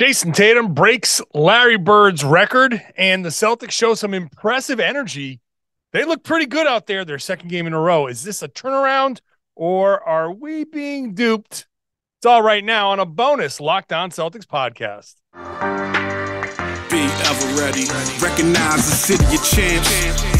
Jayson Tatum breaks Larry Bird's record, and the Celtics show some impressive energy. They look pretty good out there, their second game in a row. Is this a turnaround, or are we being duped? It's all right now on a bonus Locked On Celtics podcast. Be ever ready. Recognize the city of champs.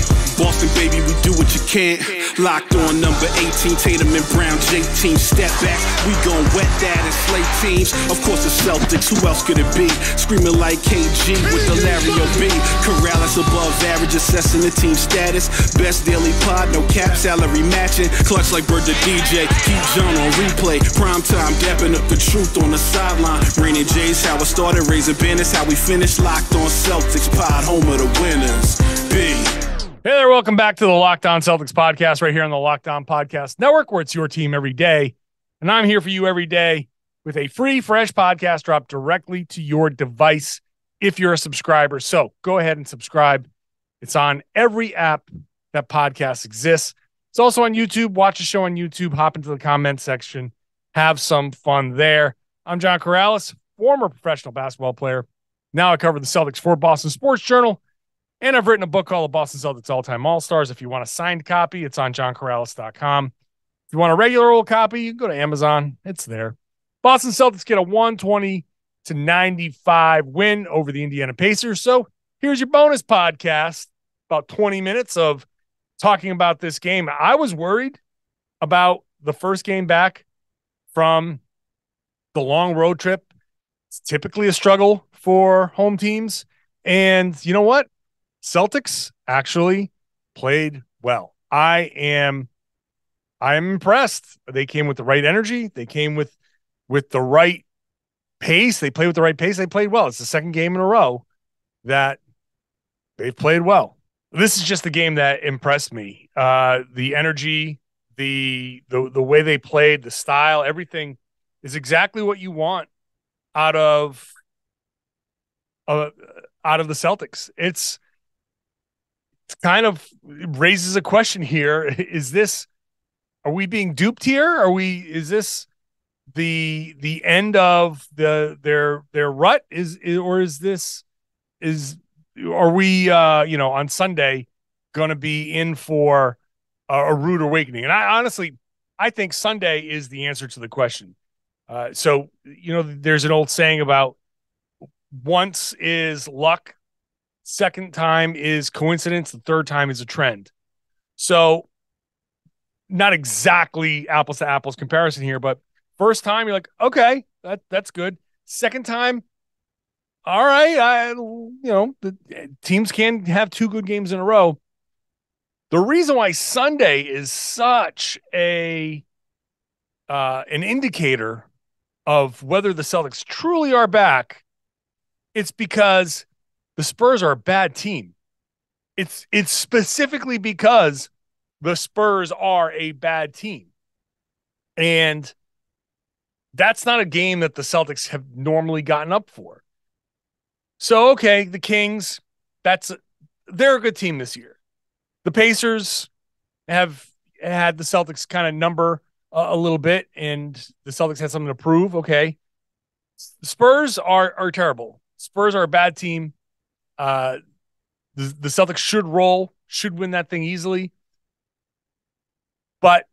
Boston, baby, we do what you can. Locked on number 18, Tatum and Brown, J team. Step back, we gon' wet that and slay teams. Of course, the Celtics, who else could it be? Screaming like KG with the Larry B. Karalis above average, assessing the team status. Best daily pod, no cap, salary matching. Clutch like Bird the DJ, keep John on replay. Prime time, dapping up the truth on the sideline. Raining J's, how it started, raising banners, how we finished. Locked on Celtics pod, home of the winners. B. Hey there, welcome back to the Locked On Celtics podcast right here on the Locked On Podcast Network, where it's your team every day. And I'm here for you every day with a free, fresh podcast dropped directly to your device if you're a subscriber. So go ahead and subscribe. It's on every app that podcasts exists. It's also on YouTube. Watch the show on YouTube. Hop into the comment section. Have some fun there. I'm John Karalis, former professional basketball player. Now I cover the Celtics for Boston Sports Journal. And I've written a book called The Boston Celtics All-Time All-Stars. If you want a signed copy, it's on johnkaralis.com. If you want a regular old copy, you can go to Amazon. It's there. Boston Celtics get a 120-95 win over the Indiana Pacers. So here's your bonus podcast, about 20 minutes of talking about this game. I was worried about the first game back from the long road trip. It's typically a struggle for home teams. And you know what? Celtics actually played well. I'm impressed. They came with the right energy. They came with the right pace. They played with the right pace. They played well. It's the second game in a row that they've played well. This is just the game that impressed me. The energy, the way they played, the style, everything is exactly what you want out of the Celtics. It's kind of raises a question here. Are we being duped here? Is this the end of their rut? Are we on Sunday going to be in for a rude awakening? And I think Sunday is the answer to the question. So, you know, there's an old saying about once is luck. Second time is coincidence. The third time is a trend. So not exactly apples to apples comparison here, but first time you're like, okay, that's good. Second time, all right, the teams can have two good games in a row. The reason why Sunday is such a an indicator of whether the Celtics truly are back, it's because the Spurs are a bad team. It's specifically because the Spurs are a bad team. And that's not a game that the Celtics have normally gotten up for. So, okay, the Kings, they're a good team this year. The Pacers have had the Celtics kind of number a little bit, and the Celtics had something to prove. Okay. Spurs are terrible. Spurs are a bad team. The Celtics should win that thing easily. But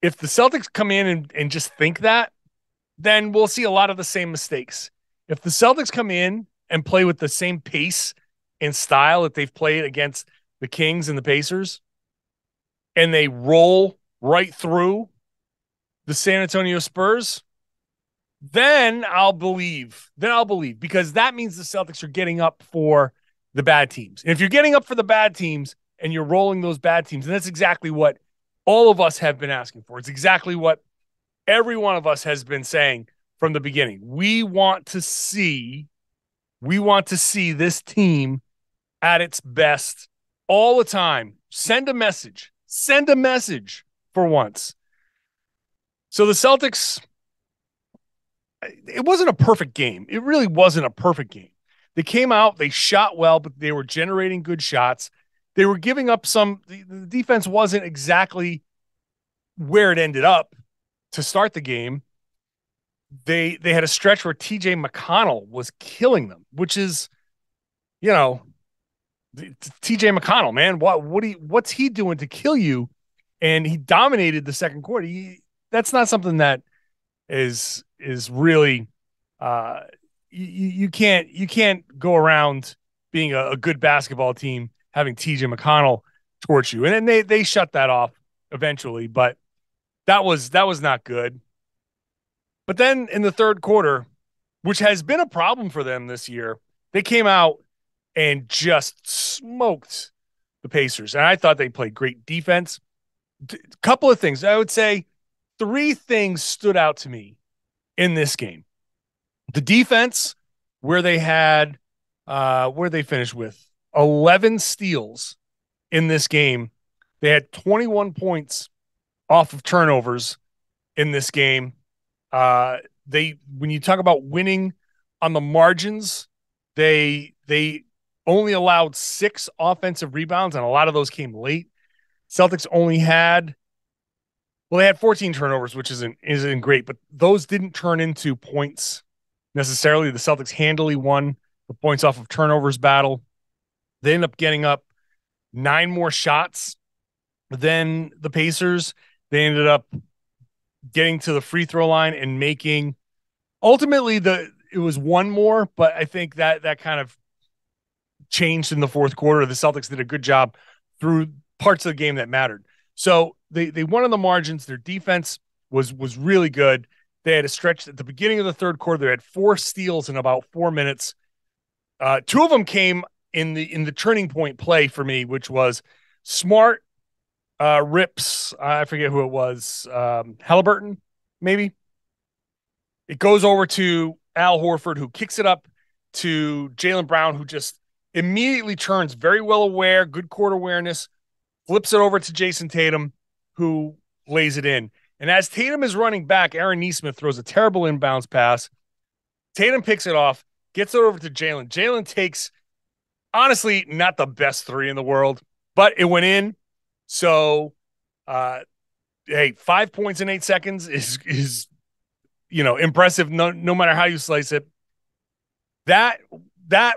if the Celtics come in and just think that, then we'll see a lot of the same mistakes. If the Celtics come in and play with the same pace and style that they've played against the Kings and the Pacers, and they roll right through the San Antonio Spurs, Then I'll believe, because that means the Celtics are getting up for the bad teams. And if you're getting up for the bad teams and you're rolling those bad teams, and that's exactly what all of us have been asking for. It's exactly what every one of us has been saying from the beginning. We want to see this team at its best all the time. Send a message for once. So the Celtics, it wasn't a perfect game. It really wasn't a perfect game. They came out, they shot well, but they were generating good shots. They were giving up some. The defense wasn't exactly where it ended up to start the game. they had a stretch where T.J. McConnell was killing them, which is, you know, T.J. McConnell, man, what's he doing to kill you? And he dominated the second quarter. That's not something that is really you can't go around being a good basketball team having T.J. McConnell torch you. And then they shut that off eventually, but that was not good. But then in the third quarter, which has been a problem for them this year, they came out and just smoked the Pacers. And I thought they played great defense. A couple of things. I would say three things stood out to me in this game. The defense, where they had where they finished with 11 steals in this game. They had 21 points off of turnovers in this game. When you talk about winning on the margins, they only allowed 6 offensive rebounds, and a lot of those came late. Celtics only had, they had 14 turnovers, which isn't great, but those didn't turn into points necessarily. The Celtics handily won the points off of turnovers battle. They ended up getting up 9 more shots than the Pacers. They ended up getting to the free throw line and making ultimately it was 1 more, but I think that kind of changed in the fourth quarter. The Celtics did a good job through parts of the game that mattered. So they won on the margins. Their defense was really good. They had a stretch at the beginning of the third quarter. They had 4 steals in about 4 minutes. 2 of them came in the turning point play for me, which was Smart rips. I forget who it was. Halliburton, maybe. It goes over to Al Horford, who kicks it up to Jaylen Brown, who just immediately turns, very well aware, good court awareness, flips it over to Jayson Tatum, who lays it in. And as Tatum is running back, Aaron Nesmith throws a terrible inbounds pass. Tatum picks it off, gets it over to Jaylen. Jaylen takes, honestly, not the best three in the world, but it went in. So, hey, 5 points in 8 seconds is impressive no matter how you slice it. That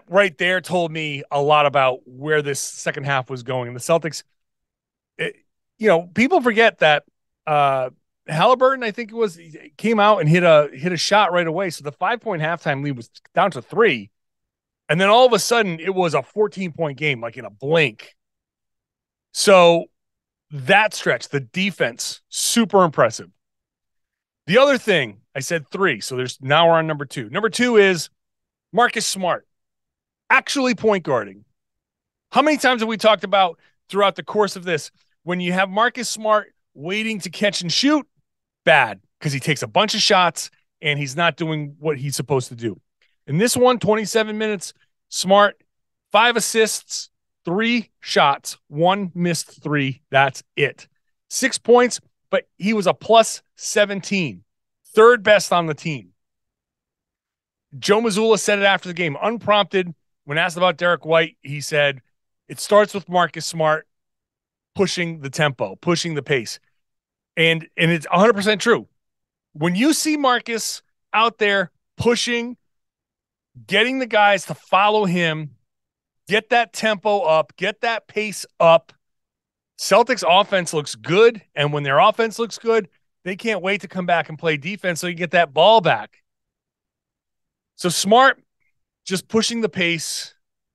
right there told me a lot about where this second half was going. And the Celtics, people forget that Halliburton, I think it was, came out and hit a shot right away. So the 5-point halftime lead was down to 3. And then all of a sudden it was a 14-point game, like in a blink. So that stretch, the defense, super impressive. The other thing, I said 3. So now we're on number 2. Number 2 is Marcus Smart actually point guarding. How many times have we talked about throughout the course of this, when you have Marcus Smart waiting to catch and shoot, bad, because he takes a bunch of shots and he's not doing what he's supposed to do. In this one, 27 minutes, Smart, 5 assists, 3 shots, 1 missed 3. That's it. 6 points, but he was a plus 17, 3rd best on the team. Joe Mazzulla said it after the game, unprompted. When asked about Derrick White, he said, it starts with Marcus Smart pushing the tempo, pushing the pace. And it's 100% true. When you see Marcus out there pushing, getting the guys to follow him, get that tempo up, get that pace up, Celtics offense looks good. And when their offense looks good, they can't wait to come back and play defense so you get that ball back. So Smart just pushing the pace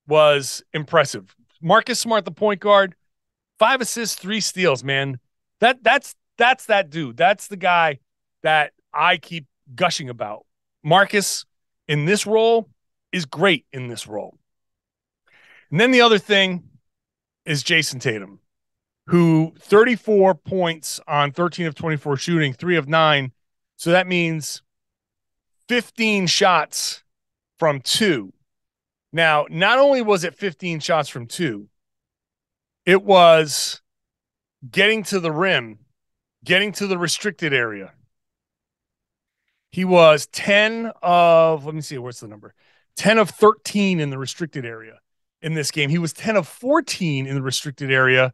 was impressive. Marcus Smart, the point guard, 5 assists, 3 steals, man. That's that dude. That's the guy that I keep gushing about. Marcus in this role is great in this role. And then the other thing is Jayson Tatum, who 34 points on 13 of 24 shooting, 3 of 9. So that means 15 shots from 2. Now, not only was it 15 shots from 2, it was getting to the rim, getting to the restricted area. He was 10 of, let me see, what's the number? 10 of 13 in the restricted area in this game. He was 10 of 14 in the restricted area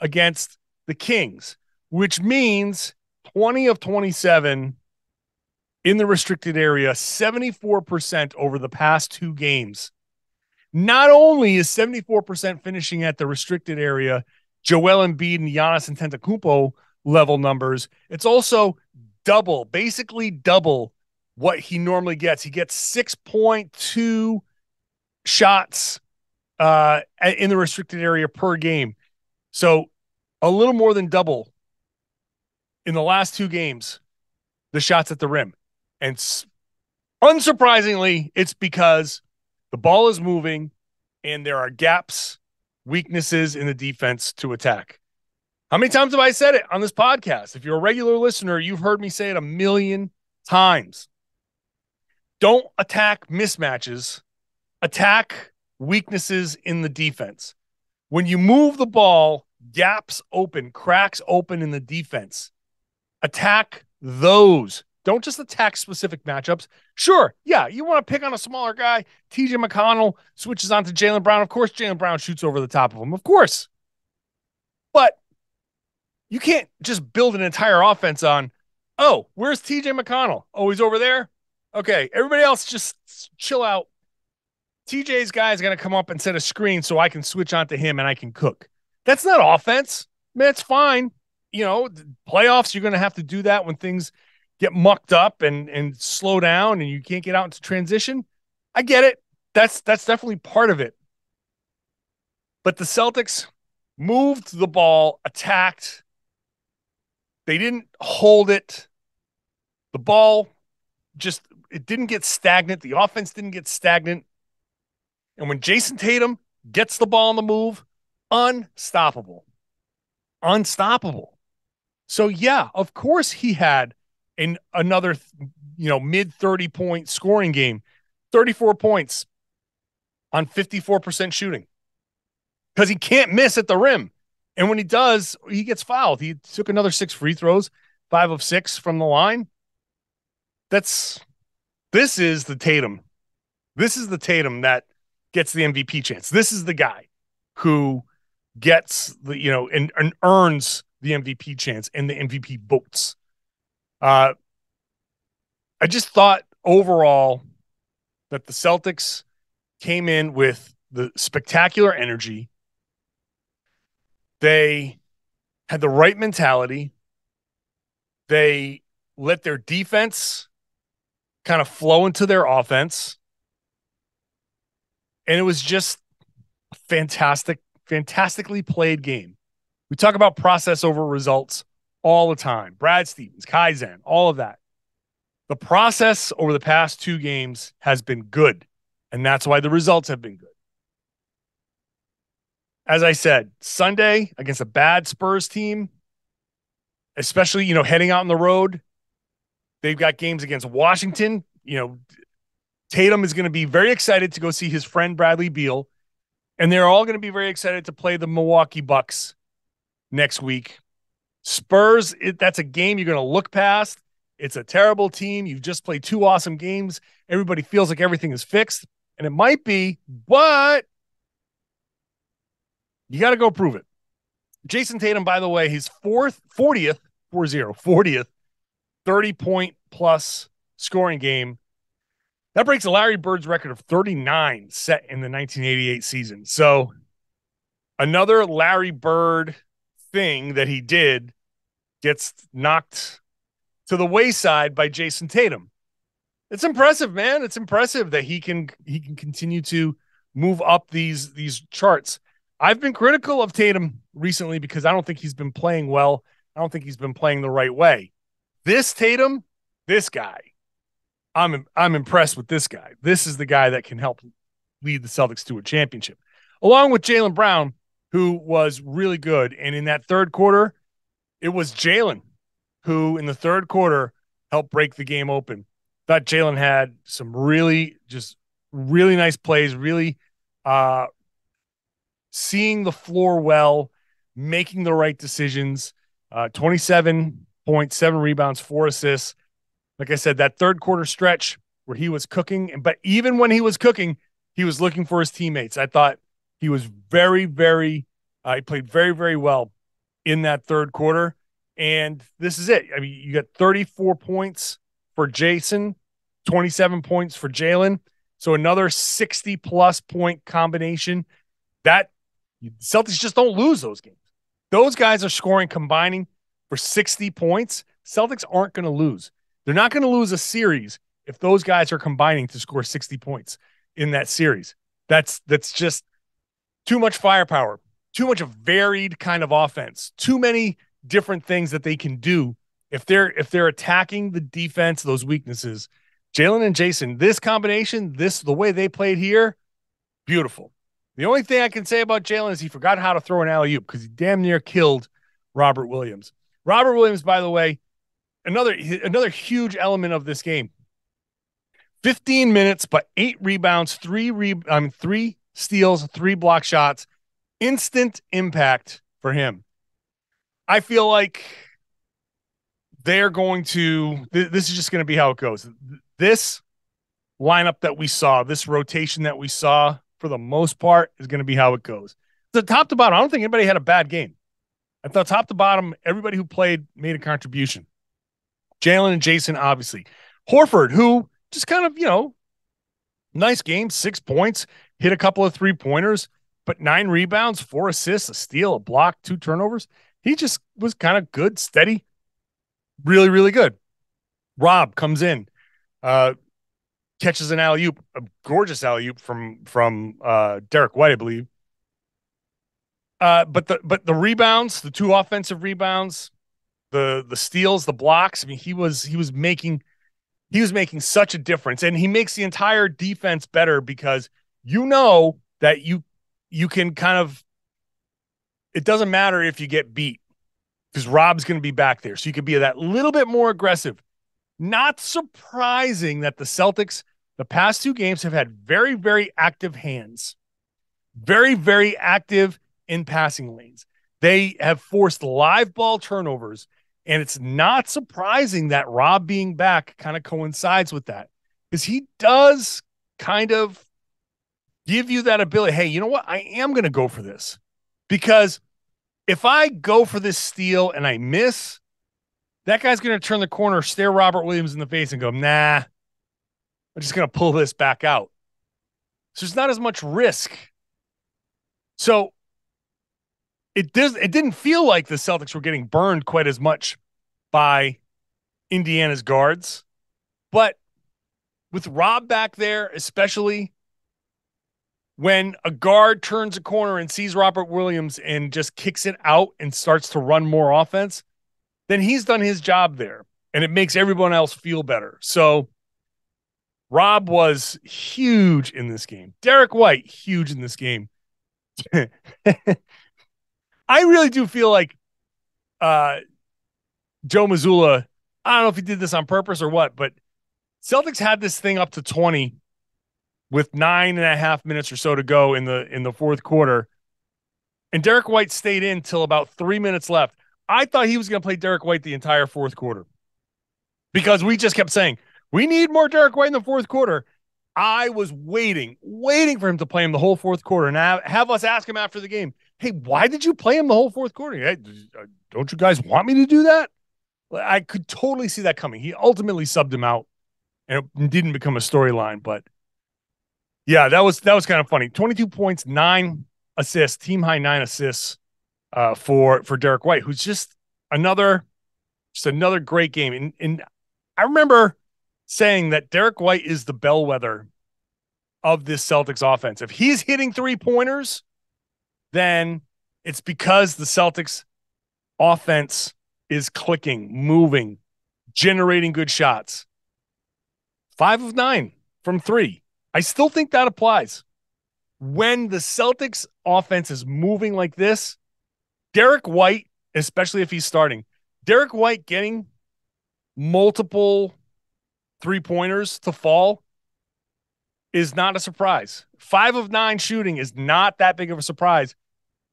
against the Kings, which means 20 of 27 in the restricted area 74% over the past two games. Not only is 74% finishing at the restricted area Joel Embiid and Giannis Antetokounmpo level numbers, it's also double, basically double what he normally gets. He gets 6.2 shots in the restricted area per game. So a little more than double in the last two games, the shots at the rim. And unsurprisingly, it's because the ball is moving and there are gaps, weaknesses in the defense to attack. How many times have I said it on this podcast? If you're a regular listener, you've heard me say it 1,000,000 times. Don't attack mismatches. Attack weaknesses in the defense. When you move the ball, gaps open, cracks open in the defense. Attack those. Don't just attack specific matchups. Sure, yeah, you want to pick on a smaller guy. T.J. McConnell switches on to Jaylen Brown. Of course, Jaylen Brown shoots over the top of him. Of course. But you can't just build an entire offense on, oh, where's T.J. McConnell? Oh, he's over there? Okay, everybody else just chill out. T.J.'s guy is going to come up and set a screen so I can switch on to him and I can cook. That's not offense. I mean, that's fine. You know, playoffs, you're going to have to do that when things – get mucked up and slow down and you can't get out into transition. I get it. That's definitely part of it. But the Celtics moved the ball, attacked. They didn't hold it. The ball just, it didn't get stagnant. The offense didn't get stagnant. And when Jayson Tatum gets the ball on the move, unstoppable. Unstoppable. So yeah, of course he had in another, you know, mid 30-point scoring game, 34 points on 54% shooting because he can't miss at the rim. And when he does, he gets fouled. He took another 6 free throws, 5 of 6 from the line. This is the Tatum. This is the Tatum that gets the MVP chance. This is the guy who gets the, you know, and earns the MVP chance and the MVP votes. I just thought overall that the Celtics came in with the spectacular energy. They had the right mentality. They let their defense kind of flow into their offense. And it was just a fantastically played game. We talk about process over results all the time. Brad Stevens, Kaizen, all of that. The process over the past two games has been good, and that's why the results have been good. As I said, Sunday against a bad Spurs team, especially, you know, heading out on the road, they've got games against Washington. You know, Tatum is going to be very excited to go see his friend Bradley Beal, and they're all going to be very excited to play the Milwaukee Bucks next week. Spurs, that's a game you're going to look past. It's a terrible team. You've just played 2 awesome games. Everybody feels like everything is fixed, and it might be, but you got to go prove it. Jayson Tatum, by the way, he's 40th 30-point-plus scoring game. That breaks Larry Bird's record of 39 set in the 1988 season. So another Larry Bird thing that he did gets knocked to the wayside by Jayson Tatum. It's impressive, man. It's impressive that he can continue to move up these charts. I've been critical of Tatum recently because I don't think he's been playing well. I don't think he's been playing the right way. This Tatum, this guy, I'm impressed with this guy. This is the guy that can help lead the Celtics to a championship, along with Jaylen Brown, who was really good. And in that third quarter, it was Jaylen who in the third quarter helped break the game open. Thought Jaylen had some really nice plays, really seeing the floor well, making the right decisions, 27.7 rebounds, 4 assists. Like I said, that third quarter stretch where he was cooking, but even when he was cooking, he was looking for his teammates. I thought he was he played very, very well in that third quarter. And this is it. I mean, you got 34 points, for Jayson, 27 points for Jaylen. So another 60-plus point combination. That Celtics just don't lose those games. Those guys are scoring, combining for 60 points. Celtics aren't going to lose. They're not going to lose a series if those guys are combining to score 60 points in that series. That's just too much firepower, too much of varied kind of offense, too many different things that they can do if they're attacking the defense, those weaknesses. Jaylen and Jayson, this combination, the way they played here, beautiful. The only thing I can say about Jaylen is he forgot how to throw an alley-oop because he damn near killed Robert Williams. Robert Williams, by the way, another huge element of this game. 15 minutes, but 8 rebounds, 3 steals, 3 block shots. Instant impact for him. I feel like they're going to – this is just going to be how it goes. This lineup that we saw, this rotation that we saw, for the most part, is going to be how it goes. So top to bottom, I don't think anybody had a bad game. I thought top to bottom, everybody who played made a contribution. Jaylen and Jayson, obviously. Horford, who just kind of, nice game, 6 points, hit a couple of three-pointers, but 9 rebounds, 4 assists, a steal, a block, 2 turnovers. He just was kind of good, steady, really, really good. Rob comes in, catches an alley-oop, a gorgeous alley-oop from Derrick White, I believe. But the rebounds, the 2 offensive rebounds, the steals, the blocks. I mean, he was making such a difference, and he makes the entire defense better because that you can kind of. It doesn't matter if you get beat because Rob's going to be back there, so you could be that little bit more aggressive. Not surprising that the Celtics, the past 2 games, have had very, very active hands, very, very active in passing lanes. They have forced live ball turnovers, and it's not surprising that Rob being back kind of coincides with that because he does kind of give you that ability. Hey, you know what? I am going to go for this because if I go for this steal and I miss, that guy's going to turn the corner, stare Robert Williams in the face and go, nah, I'm just going to pull this back out. So there's not as much risk. So it didn't feel like the Celtics were getting burned quite as much by Indiana's guards. But with Rob back there, especially when a guard turns a corner and sees Robert Williams and just kicks it out and starts to run more offense, then he's done his job there, and it makes everyone else feel better. So Rob was huge in this game. Derrick White, huge in this game. I really do feel like Joe Mazzulla, I don't know if he did this on purpose or what, but Celtics had this thing up to 20 with 9.5 minutes or so to go in the fourth quarter, and Derrick White stayed in till about 3 minutes left. I thought he was going to play Derrick White the entire fourth quarter because we just kept saying, we need more Derrick White in the fourth quarter. I was waiting for him to play him the whole fourth quarter and have us ask him after the game, hey, why did you play him the whole fourth quarter? Don't you guys want me to do that? I could totally see that coming. He ultimately subbed him out and it didn't become a storyline, but yeah, that was kind of funny. 22 points, 9 assists, team high 9 assists. For Derrick White, who's just another great game. And I remember saying that Derrick White is the bellwether of this Celtics offense. If he's hitting three-pointers, then it's because the Celtics offense is clicking, moving, generating good shots. 5 of 9 from 3. I still think that applies. When the Celtics offense is moving like this, Derrick White, especially if he's starting, Derrick White getting multiple three-pointers to fall is not a surprise. 5 of 9 shooting is not that big of a surprise,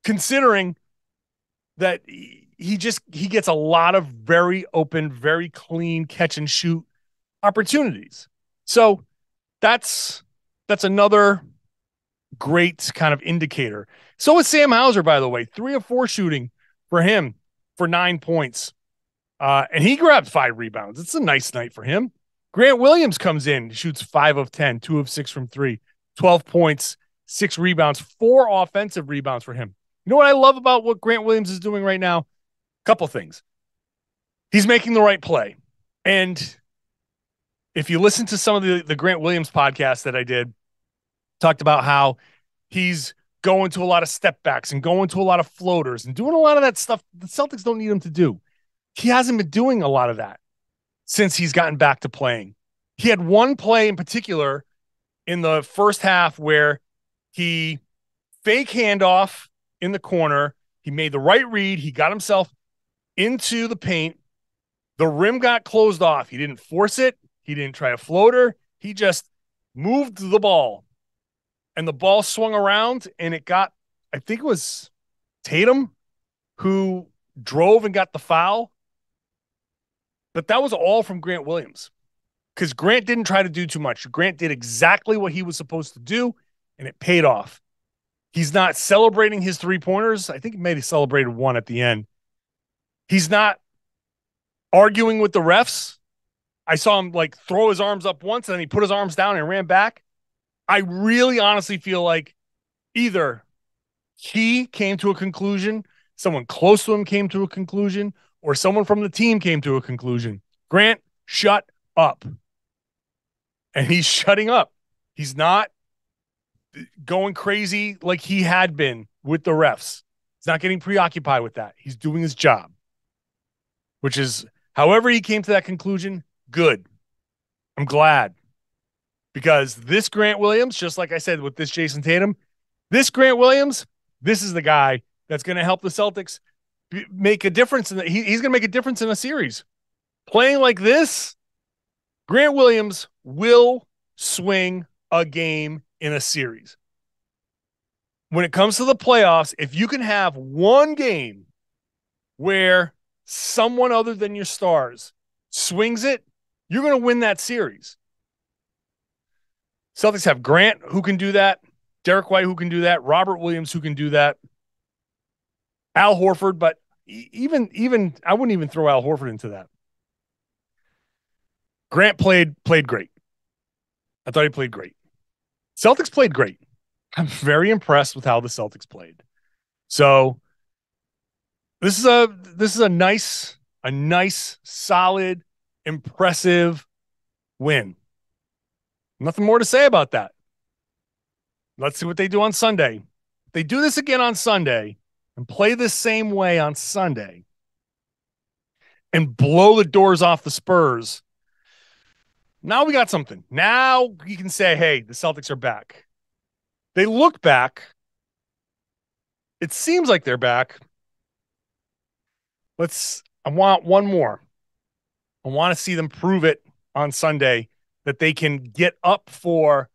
considering that he gets a lot of very open, very clean catch-and-shoot opportunities. So that's another great kind of indicator. So is Sam Hauser, by the way, 3 of 4 shooting for him for 9 points. And he grabbed 5 rebounds. It's a nice night for him. Grant Williams comes in, shoots 5 of 10, 2 of 6 from 3, 12 points, 6 rebounds, 4 offensive rebounds for him. You know what I love about what Grant Williams is doing right now? A couple things. He's making the right play. And if you listen to some of the Grant Williams podcast that I did, talked about how he's going to a lot of step backs and going to a lot of floaters and doing a lot of that stuff the Celtics don't need him to do. He hasn't been doing a lot of that since he's gotten back to playing. He had one play in particular in the first half where he fake handoff in the corner. He made the right read. He got himself into the paint. The rim got closed off. He didn't force it. He didn't try a floater. He just moved the ball. And the ball swung around, and it got, I think it was Tatum who drove and got the foul. But that was all from Grant Williams because Grant didn't try to do too much. Grant did exactly what he was supposed to do, and it paid off. He's not celebrating his three-pointers. I think he maybe celebrated one at the end. He's not arguing with the refs. I saw him like throw his arms up once, and then he put his arms down and ran back. I really honestly feel like either he came to a conclusion, someone close to him came to a conclusion, or someone from the team came to a conclusion. Grant, shut up. And he's shutting up. He's not going crazy like he had been with the refs. He's not getting preoccupied with that. He's doing his job, which is however he came to that conclusion, good. I'm glad. Because this Grant Williams, just like I said with this Jayson Tatum, this Grant Williams, this is the guy that's going to help the Celtics make a difference. He's going to make a difference in a series. Playing like this, Grant Williams will swing a game in a series. When it comes to the playoffs, if you can have one game where someone other than your stars swings it, you're going to win that series. Celtics have Grant, who can do that, Derrick White, who can do that, Robert Williams, who can do that, Al Horford, but even I wouldn't even throw Al Horford into that. Grant played great. I thought he played great. Celtics played great. I'm very impressed with how the Celtics played. So this is a nice, solid, impressive win. Nothing more to say about that. Let's see what they do on Sunday. If they do this again on Sunday and play the same way on Sunday and blow the doors off the Spurs, now we got something. Now you can say, hey, the Celtics are back. They look back. It seems like they're back. I want one more. I want to see them prove it on Sunday that they can get up for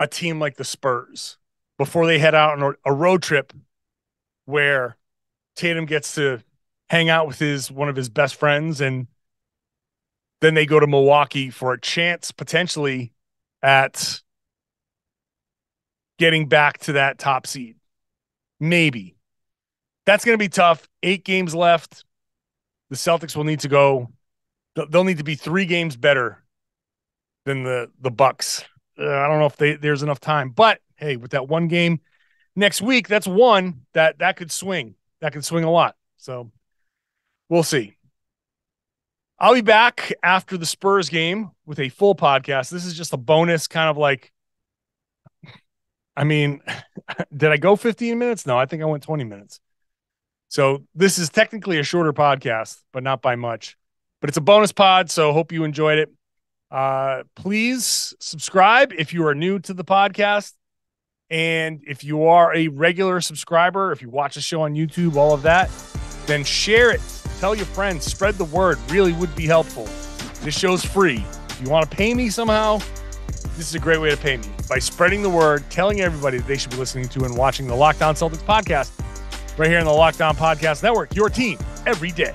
a team like the Spurs before they head out on a road trip where Tatum gets to hang out with one of his best friends, and then they go to Milwaukee for a chance potentially at getting back to that top seed. Maybe. That's going to be tough. 8 games left. The Celtics will need to go. They'll need to be 3 games better than the Bucks. I don't know if there's enough time. But, hey, with that one game next week, that's one that could swing. That could swing a lot. So we'll see. I'll be back after the Spurs game with a full podcast. This is just a bonus kind of like, I mean, did I go 15 minutes? No, I think I went 20 minutes. So this is technically a shorter podcast, but not by much. But it's a bonus pod, so hope you enjoyed it. Please subscribe if you are new to the podcast, and if you are a regular subscriber, if you watch the show on YouTube, all of that, then share it. Tell your friends, spread the word. Really would be helpful. This show's free. If you want to pay me somehow, this is a great way to pay me by spreading the word, telling everybody that they should be listening to and watching the Locked On Celtics podcast right here on the Locked On Podcast Network, your team every day.